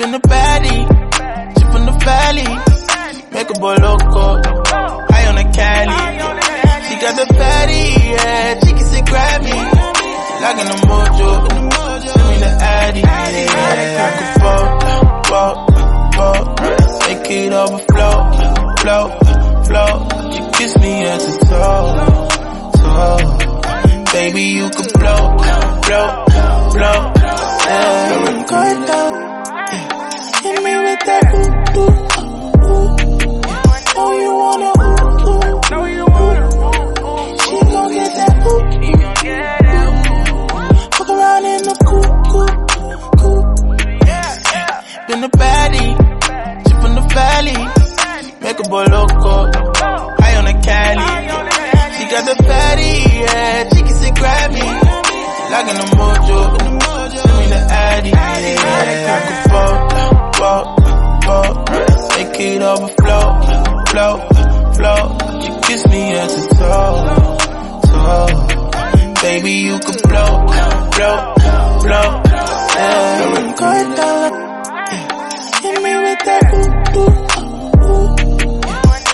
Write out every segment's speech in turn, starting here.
In the baddie, chip in the valley, make a boy loco, high on the Cali. She got the patty, yeah, she can say grab me, like in the mojo, I'm in the addy, yeah. I could walk, make it overflow, flow. You kiss me as a soul, baby you could blow, yeah. Going down. Hit me with that boo-boo. Know you wanna ooh-ooh. She gon' get that ooh-ooh. Fuck around in the cool. Been a baddie, chip in the valley, make a boy loco, high on the Cali. She got the patty, yeah, she can sit grab me, like in the mojo, I'm in the addy, yeah. I could walk, make it overflow, flow. You kiss me as a soul, baby you could blow. Yeah, I'm going down. Hit me with that boo-boo.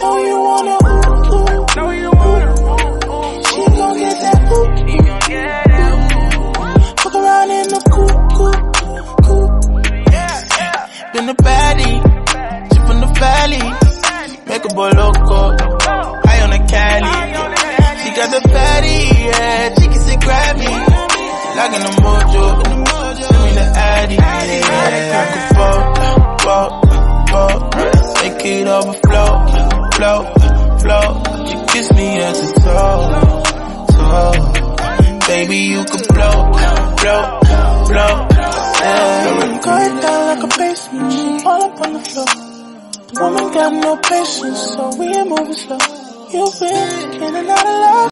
Know you wanna ooh-ooh. She gon' get that ooh-ooh. Fuck around in the cool. Been a baddie. Make a boy loco, high on the Cali. She got the patty, yeah, she can sit grab me, like in the mojo, I'm in the addy, yeah. I could walk, make it overflow, flow. You kiss me as a soul, baby you could blow, yeah. I'm going down like a basement, all up on the floor. Woman got no patience, so we ain't moving slow. You've been in and out of love.